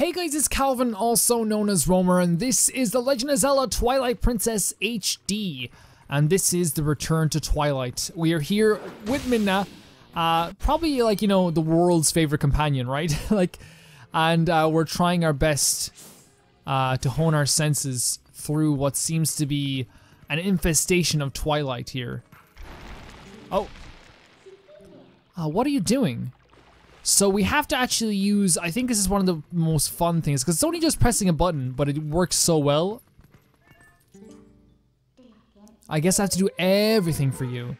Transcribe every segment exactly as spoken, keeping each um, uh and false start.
Hey guys, it's Calvin, also known as Romer, and this is the Legend of Zelda Twilight Princess H D, and this is the return to Twilight. We are here with Midna, uh, probably like, you know, the world's favorite companion, right? Like, and uh, we're trying our best uh, to hone our senses through what seems to be an infestation of Twilight here. Oh, uh, what are you doing? So we have to actually use, I think this is one of the most fun things, because it's only just pressing a button, but it works so well. I guess I have to do everything for you.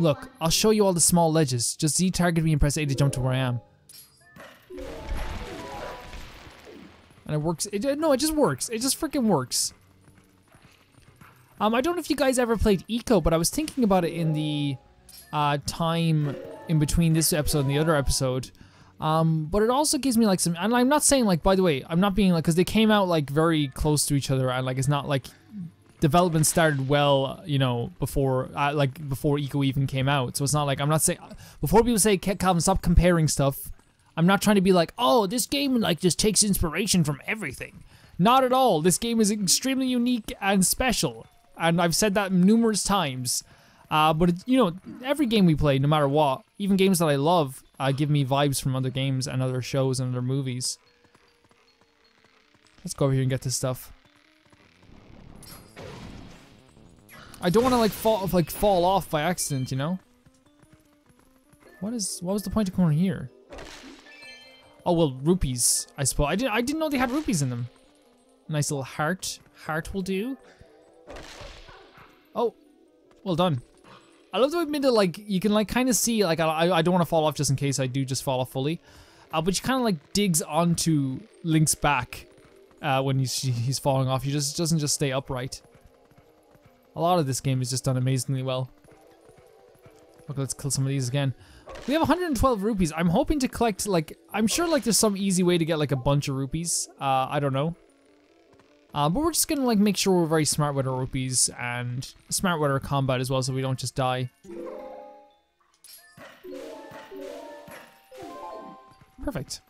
Look, I'll show you all the small ledges. Just Z target me and press A to jump to where I am. And it works, it, no, it just works. It just freaking works. Um, I don't know if you guys ever played Eco, but I was thinking about it in the uh, time in between this episode and the other episode. Um, but it also gives me like some, and I'm not saying like, by the way, I'm not being like, because they came out like very close to each other, and like it's not like development started well, you know, before uh, like before Eco even came out. So it's not like, I'm not saying, before people say, Calvin, stop comparing stuff, I'm not trying to be like, oh, this game like just takes inspiration from everything. Not at all. This game is extremely unique and special, and I've said that numerous times. Uh, but, it, you know, every game we play, no matter what, even games that I love, uh, give me vibes from other games and other shows and other movies. Let's go over here and get this stuff. I don't want to, like, fall like fall off by accident, you know? What is, what was the point of going here? Oh, well, rupees, I suppose. I, did, I didn't know they had rupees in them. Nice little heart. Heart will do. Oh, well done. I love the way Midna, like, you can, like, kind of see, like, I, I don't want to fall off just in case I do just fall off fully. Uh, but she kind of, like, digs onto Link's back uh, when he's, he's falling off. He just doesn't just stay upright. A lot of this game is just done amazingly well. Okay, let's kill some of these again. We have one hundred twelve rupees. I'm hoping to collect, like, I'm sure, like, there's some easy way to get, like, a bunch of rupees. Uh, I don't know. Uh, but we're just gonna like make sure we're very smart with our rupees and smart with our combat as well, so we don't just die. Perfect.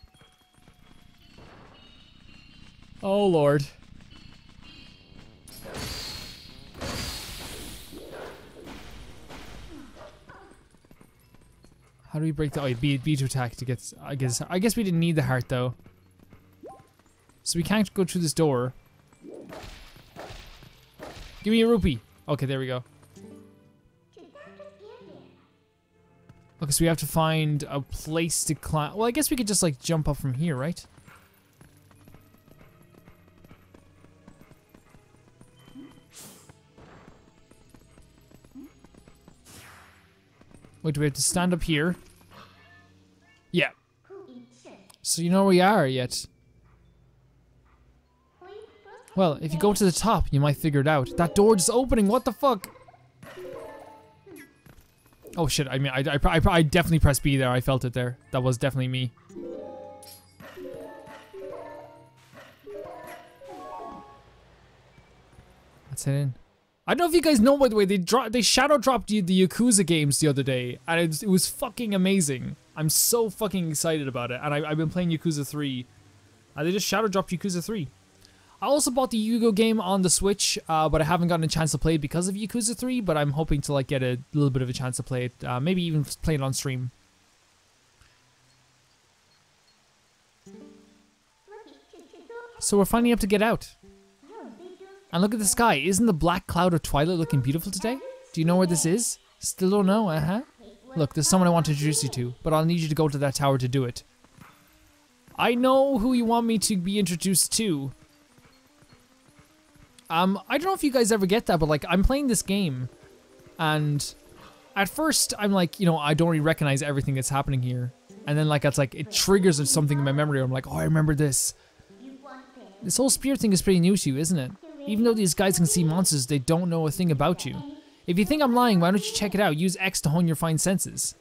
Oh lord. How do we break the? Oh, B B to attack to get. I guess I guess we didn't need the heart though, so we can't go through this door. Give me a rupee. Okay, there we go. Okay, so we have to find a place to climb. Well, I guess we could just like jump up from here, right? Wait, do we have to stand up here? Yeah. So you know where we are yet. Well, if you go to the top, you might figure it out. That door just opening, what the fuck? Oh shit, I mean, I, I, I, I definitely pressed B there, I felt it there. That was definitely me. Let's head in. I don't know if you guys know, by the way, they dro they shadow dropped the, the Yakuza games the other day, and it, it was fucking amazing. I'm so fucking excited about it, and I, I've been playing Yakuza three, and they just shadow dropped Yakuza three. I also bought the Yu-Gi-Oh game on the Switch, uh, but I haven't gotten a chance to play it because of Yakuza three, but I'm hoping to like get a little bit of a chance to play it, uh, maybe even play it on stream. So we're finally able to get out. And look at the sky, isn't the black cloud of Twilight looking beautiful today? Do you know where this is? Still don't know, uh-huh. Look, there's someone I want to introduce you to, but I'll need you to go to that tower to do it. I know who you want me to be introduced to. Um, I don't know if you guys ever get that, but like I'm playing this game and at first I'm like, you know, I don't really recognize everything that's happening here. And then like it's like it triggers something in my memory. I'm like, oh, I remember this. This whole spear thing is pretty new to you, isn't it? Even though these guys can see monsters, they don't know a thing about you. If you think I'm lying, why don't you check it out? Use X to hone your fine senses.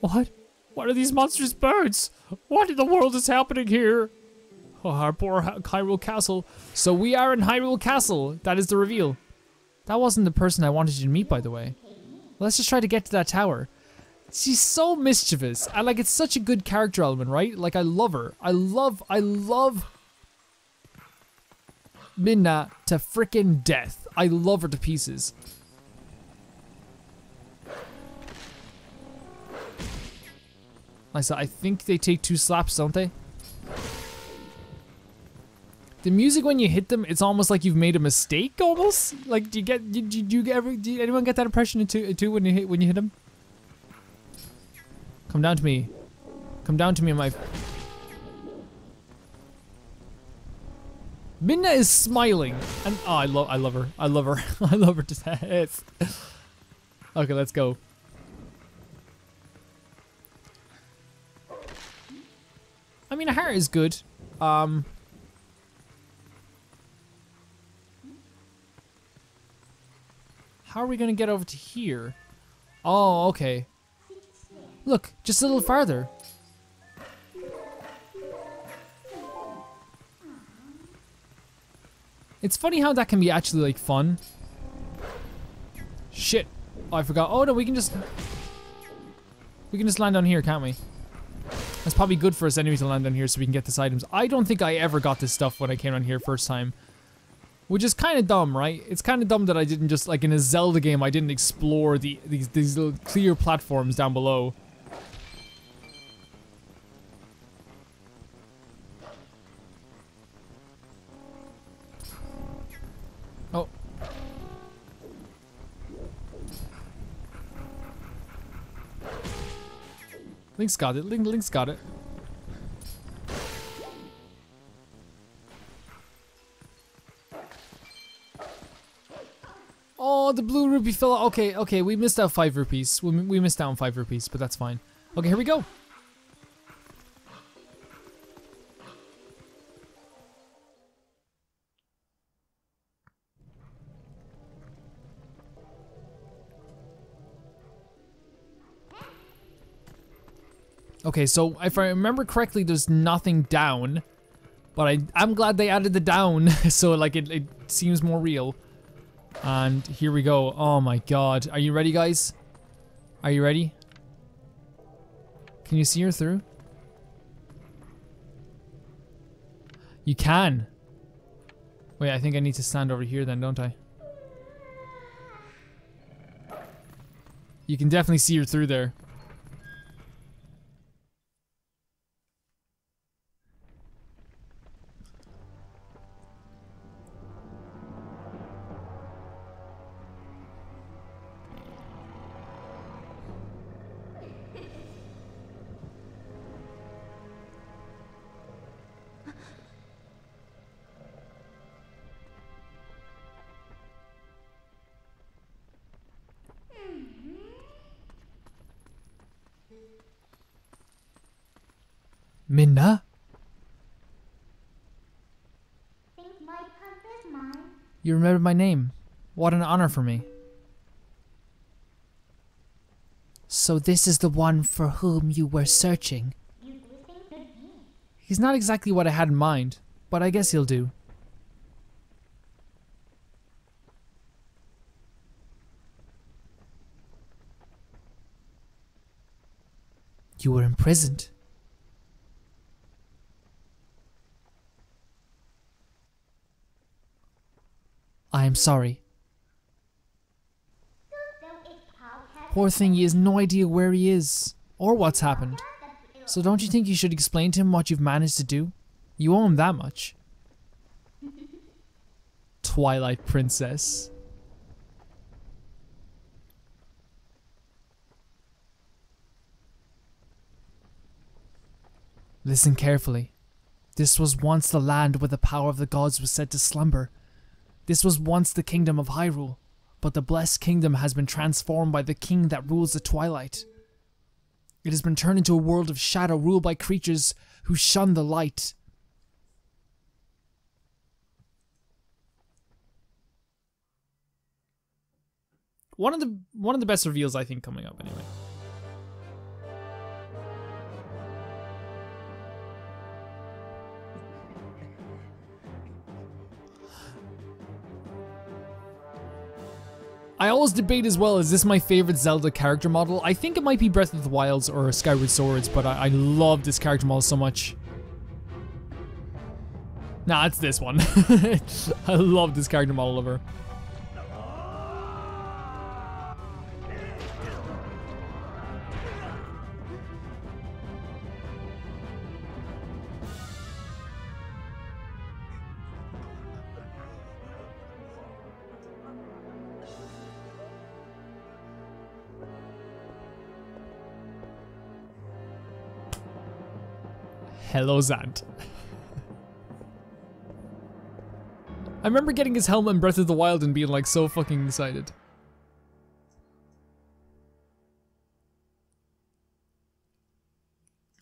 What? What are these monstrous birds? What in the world is happening here? Oh, our poor Hyrule Castle. So we are in Hyrule Castle. That is the reveal. That wasn't the person I wanted you to meet, by the way. Let's just try to get to that tower. she's so mischievous. I like, it's such a good character element, right? Like, I love her. I love, I love Midna to frickin' death. I love her to pieces. I think they take two slaps, don't they? The music when you hit them, it's almost like you've made a mistake, almost. Like, do you get, do you, do you get every, do you, anyone get that impression too, too when you hit, when you hit them? Come down to me. Come down to me, my... Midna is smiling. And, oh, I love, I love her. I love her. I love her to death. Okay, let's go. I mean, a heart is good. Um, how are we gonna get over to here? Oh, okay. Look, just a little farther. It's funny how that can be actually like fun. Shit. Oh, I forgot. Oh no, we can just we can just land on here, can't we? That's probably good for us anyway to land down here so we can get this items. I don't think I ever got this stuff when I came down here first time. Which is kind of dumb, right? It's kind of dumb that I didn't just, like in a Zelda game, I didn't explore the these, these little clear platforms down below. Oh. Link's got it. Link, Link's got it. Oh, the blue rupee fell out. Okay, okay, we missed out five rupees. We, we missed out on five rupees, but that's fine. Okay, here we go. Okay, so if I remember correctly, there's nothing down, but I, I'm glad they added the down, so like it, it seems more real. And here we go. Oh my god. Are you ready, guys? Are you ready? Can you see her through? You can. Wait, I think I need to stand over here then, don't I? You can definitely see her through there. Midna? You remembered my name. What an honor for me. So this is the one for whom you were searching. He's not exactly what I had in mind, but I guess he'll do. You were imprisoned. I am sorry. Poor thing, he has no idea where he is, or what's happened. So don't you think you should explain to him what you've managed to do? You owe him that much. Twilight Princess. Listen carefully. This was once the land where the power of the gods was said to slumber. This was once the kingdom of Hyrule, but the blessed kingdom has been transformed by the king that rules the twilight. It has been turned into a world of shadow ruled by creatures who shun the light. One of the one of the best reveals I think coming up anyway. I I always debate as well, is this my favorite Zelda character model? I think it might be Breath of the Wilds or Skyward Swords, but I, I love this character model so much. Nah, it's this one. I love this character model of her. Hello, Zant. I remember getting his helmet in Breath of the Wild and being like so fucking excited.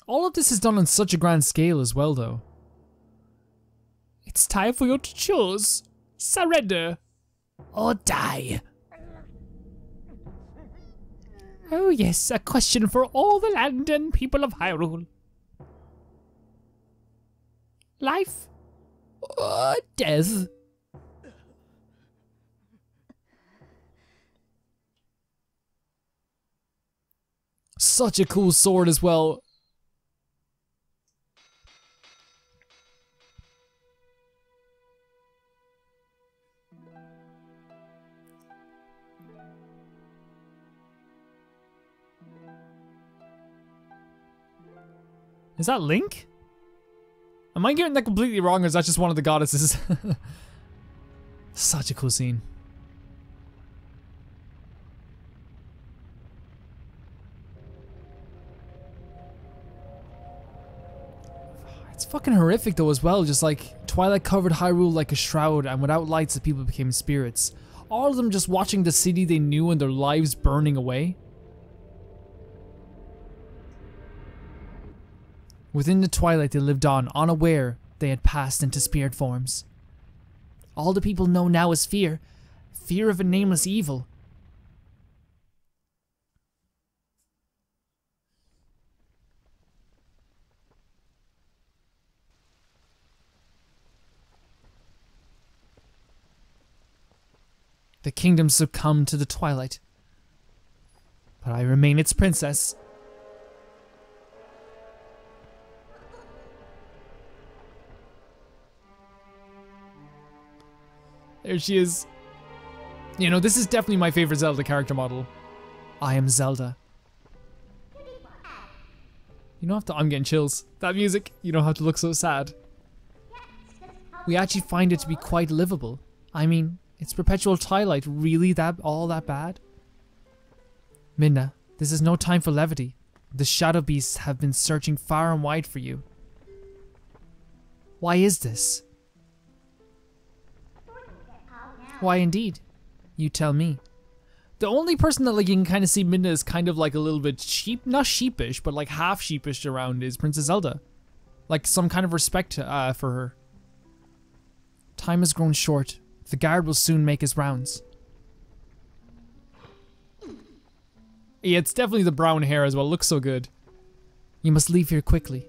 All of this is done on such a grand scale as well, though. It's time for you to choose. Surrender. Or die. Oh yes, a question for all the land and people of Hyrule. Life or death? Such a cool sword as well. Is that Link? Am I getting that completely wrong, or is that just one of the goddesses? Such a cool scene. It's fucking horrific though as well, just like, Twilight covered Hyrule like a shroud, and without lights the people became spirits. All of them just watching the city they knew and their lives burning away. Within the twilight they lived on, unaware they had passed into spirit forms. All the people know now is fear, fear of a nameless evil. The kingdom succumbed to the twilight, but I remain its princess. There she is. You know, this is definitely my favorite Zelda character model. I am Zelda. You don't have to- I'm getting chills. That music, you don't have to look so sad. We actually find it to be quite livable. I mean, it's perpetual twilight, really that- all that bad? Midna, this is no time for levity. The shadow beasts have been searching far and wide for you. Why is this? Why indeed? You tell me. The only person that like you can kind of see Midna is kind of like a little bit sheep, not sheepish, but like half sheepish around is Princess Zelda. Like some kind of respect uh, for her. Time has grown short. The guard will soon make his rounds. Yeah, it's definitely the brown hair as well. It looks so good. You must leave here quickly.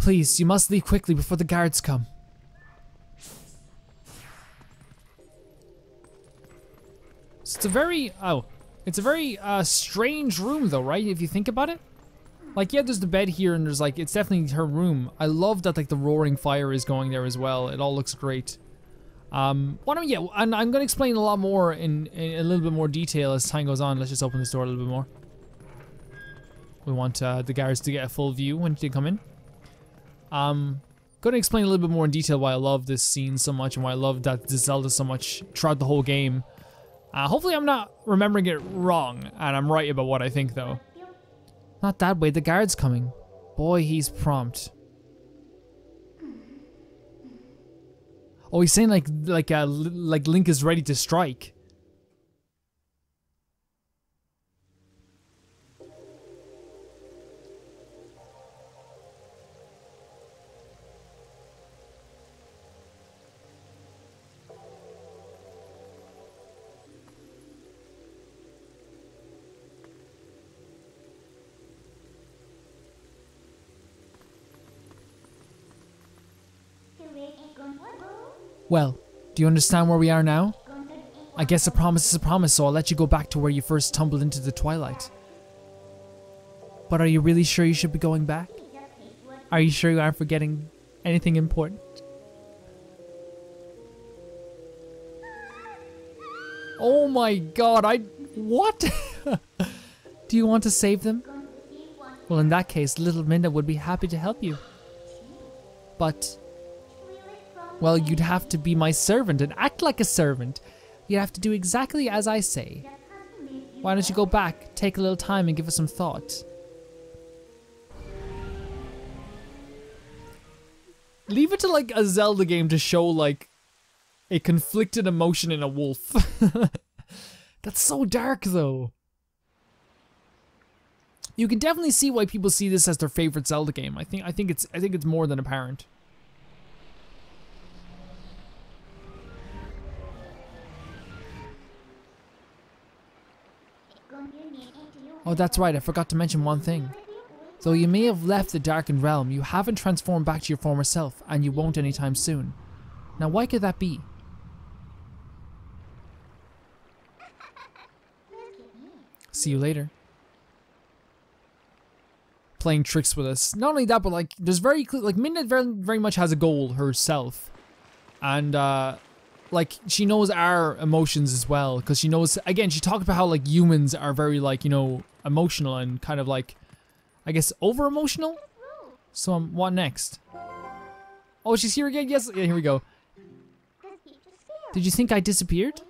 Please, you must leave quickly before the guards come. So it's a very, oh, it's a very uh, strange room though, right? If you think about it. Like, yeah, there's the bed here and there's like, it's definitely her room. I love that like the roaring fire is going there as well. It all looks great. Um, why don't, yeah, and I'm gonna explain a lot more in, in a little bit more detail as time goes on. Let's just open this door a little bit more. We want uh, the guards to get a full view when they come in. Um, gonna explain a little bit more in detail why I love this scene so much and why I love that Zelda so much throughout the whole game. Uh, hopefully I'm not remembering it wrong and I'm right about what I think though. Not that way, the guard's coming. Boy, he's prompt. Oh, he's saying like, like, uh, like Link is ready to strike. Well, do you understand where we are now? I guess a promise is a promise, so I'll let you go back to where you first tumbled into the twilight. But are you really sure you should be going back? Are you sure you aren't forgetting anything important? Oh my god, I... what? Do you want to save them? Well, in that case, little Midna would be happy to help you. But... well, you'd have to be my servant and act like a servant. You'd have to do exactly as I say. Why don't you go back, take a little time and give us some thought. Leave it to like a Zelda game to show like a conflicted emotion in a wolf. That's so dark though. You can definitely see why people see this as their favorite Zelda game. I think I think it's I think it's more than apparent. Oh, that's right, I forgot to mention one thing. Though you may have left the Darkened Realm, you haven't transformed back to your former self, and you won't anytime soon. Now why could that be? See you later. Playing tricks with us. Not only that, but like, there's very clear, like, Midna very, very much has a goal herself. And, uh... like, she knows our emotions as well, because she knows, again, she talked about how, like, humans are very, like, you know, emotional and kind of, like, I guess, over-emotional? So, um, what next? Oh, she's here again? Yes, yeah, here we go. Did you think I disappeared?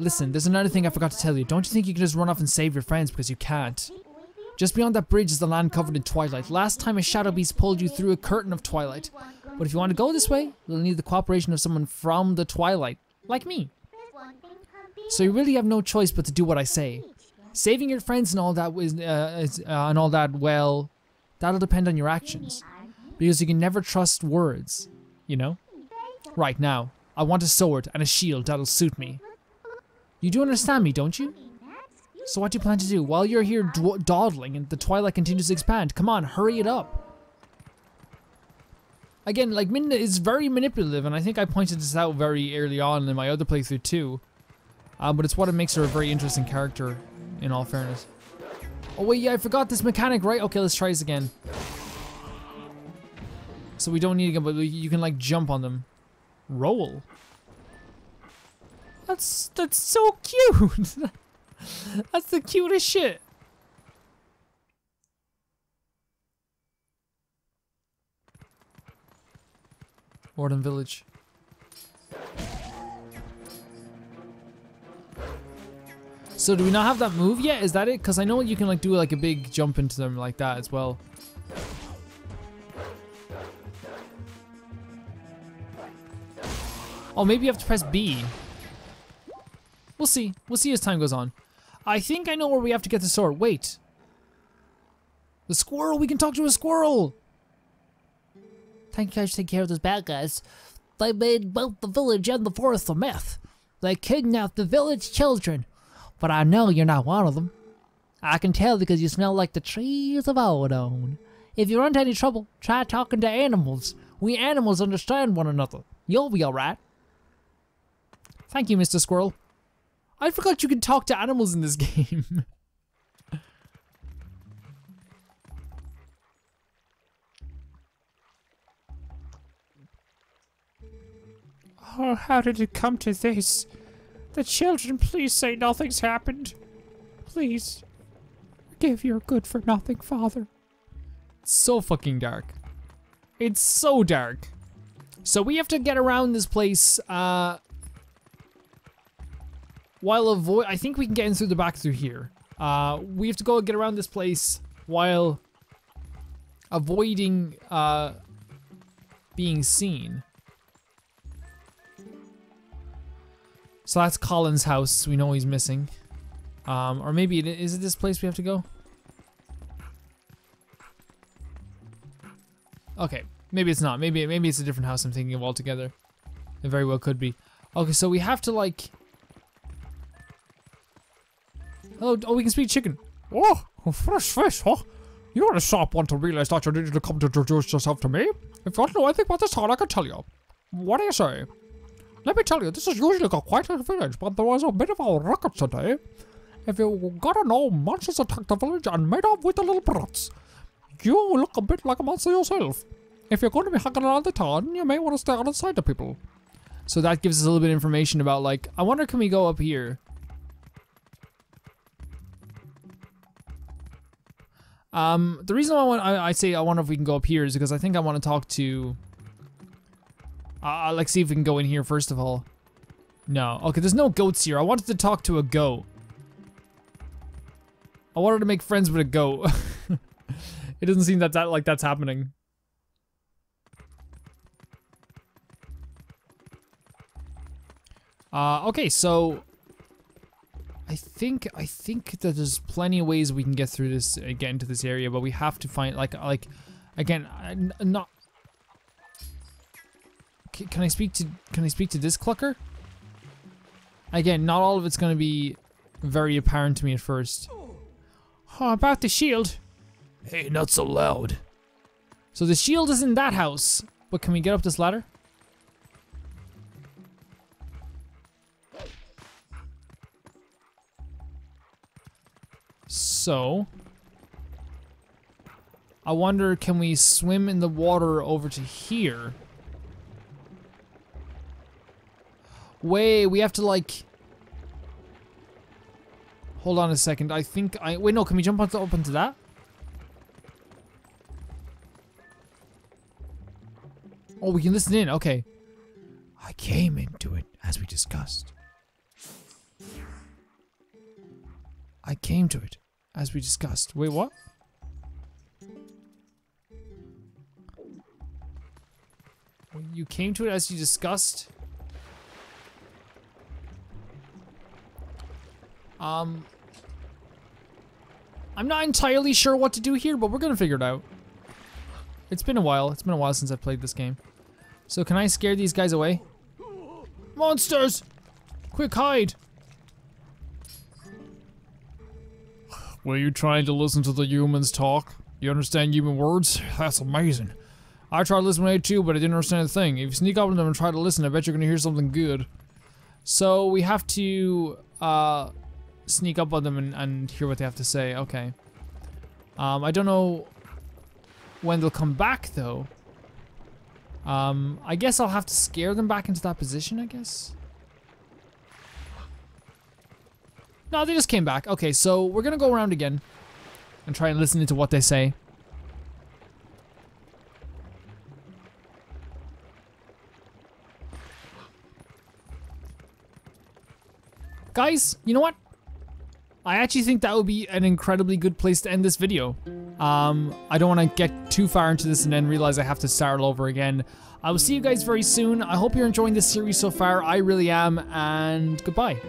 Listen, there's another thing I forgot to tell you. Don't you think you can just run off and save your friends, because you can't? Just beyond that bridge is the land covered in twilight. Last time a shadow beast pulled you through a curtain of twilight. But if you want to go this way, you'll need the cooperation of someone from the twilight. Like me. So you really have no choice but to do what I say. Saving your friends and all that is, uh, is, uh, and all that, well, that'll depend on your actions. Because you can never trust words, you know? Right now, I want a sword and a shield that'll suit me. You do understand me, don't you? So what do you plan to do? While you're here dawdling and the twilight continues to expand, come on, hurry it up. Again, like, Midna is very manipulative, and I think I pointed this out very early on in my other playthrough too. Um, but it's what it makes her a very interesting character, in all fairness. Oh wait, yeah, I forgot this mechanic, right? Okay, let's try this again. So we don't need to, but you can like jump on them. Roll. That's, that's so cute. That's the cutest shit. Ordon Village. So do we not have that move yet? Is that it? Because I know you can like do like a big jump into them like that as well. Oh, maybe you have to press B. We'll see. We'll see as time goes on. I think I know where we have to get the sword. Wait. The squirrel! We can talk to a squirrel! Thank you guys for taking care of those bad guys. They made both the village and the forest a mess. They kidnapped the village children. But I know you're not one of them. I can tell because you smell like the trees of Ordon. If you run into any trouble, try talking to animals. We animals understand one another. You'll be alright. Thank you, Mister Squirrel. I forgot you can talk to animals in this game. Oh, how did it come to this? The children, please say nothing's happened. Please, forgive your good-for-nothing father. It's so fucking dark. It's so dark. So we have to get around this place, uh... while avoid- I think we can get in through the back through here. Uh, we have to go get around this place while avoiding, uh, being seen. So that's Colin's house, we know he's missing. Um, or maybe, it, is it this place we have to go? Okay, maybe it's not. Maybe maybe it's a different house I'm thinking of altogether. It very well could be. Okay, so we have to like... hello, oh, we can speak chicken. Oh, fresh fish, huh? You're a sharp one to realize that you needed to come to introduce yourself to me. If you want to know anything about this town, I can tell you. What do you say? Let me tell you, this is usually a quite a village, but there was a bit of a ruckus today. If you gotta know, monsters attacked the village and made off with the little brats. You look a bit like a monster yourself. If you're going to be hacking around the town, you may want to stay out of sight of people. So that gives us a little bit of information about, like, I wonder, can we go up here? Um, the reason why I, want, I, I say I wonder if we can go up here is because I think I want to talk to... Uh, like, see if we can go in here first of all. No. Okay, there's no goats here. I wanted to talk to a goat. I wanted to make friends with a goat. It doesn't seem that, that like that's happening. Uh, okay, so I think I think that there's plenty of ways we can get through this, uh, get into this area, but we have to find like like again I'm not. C can I speak to Can I speak to this clucker? Again, not all of it's going to be very apparent to me at first. Oh, about the shield. Hey, not so loud. So the shield is in that house, but can we get up this ladder? So, I wonder, can we swim in the water over to here? Wait, we have to like... Hold on a second, I think I... Wait, no, can we jump onto, up into that? Oh, we can listen in, okay. I came into it, as we discussed. I came to it. As we discussed. Wait, what? You came to it as you discussed? Um... I'm not entirely sure what to do here, but we're gonna figure it out. It's been a while. It's been a while since I've played this game. So can I scare these guys away? Monsters! Quick, hide! Were you trying to listen to the humans talk? You understand human words? That's amazing. I tried listening too, but I didn't understand a thing. If you sneak up on them and try to listen, I bet you're gonna hear something good. So we have to uh, sneak up on them and, and hear what they have to say. Okay. Um, I don't know when they'll come back though. Um, I guess I'll have to scare them back into that position, I guess. No, they just came back. Okay, so we're gonna go around again and try and listen into what they say. Guys, you know what? I actually think that would be an incredibly good place to end this video. Um, I don't want to get too far into this and then realize I have to start all over again. I will see you guys very soon. I hope you're enjoying this series so far. I really am, and goodbye.